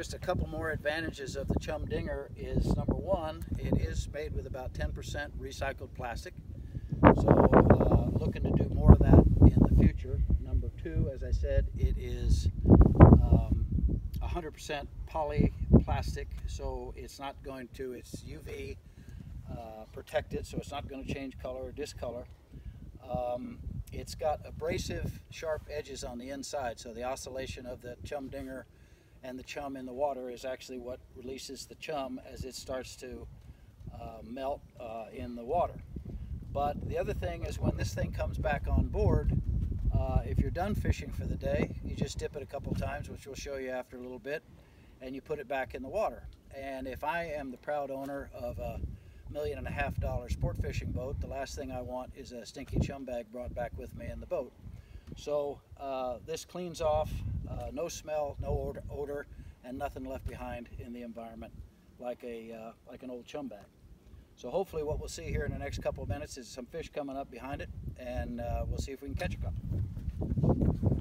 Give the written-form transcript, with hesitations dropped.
just a couple more advantages of the Chum Dinger is, number one, it is made with about 10% recycled plastic, so looking to do more of that in the future. Number two, as I said, it is 100% polyplastic, so it's not going to, it's UV protected, so it's not going to change color or discolor. It's got abrasive sharp edges on the inside, so the oscillation of the Chum Dinger and the chum in the water is actually what releases the chum as it starts to melt in the water. But the other thing is, when this thing comes back on board, if you're done fishing for the day, you just dip it a couple times, which we'll show you after a little bit, and you put it back in the water. And if I am the proud owner of a $1.5 million sport fishing boat, the last thing I want is a stinky chum bag brought back with me in the boat. So this cleans off, no smell, no odor, and nothing left behind in the environment like an old chum bag. So hopefully what we'll see here in the next couple of minutes is some fish coming up behind it, and we'll see if we can catch a couple.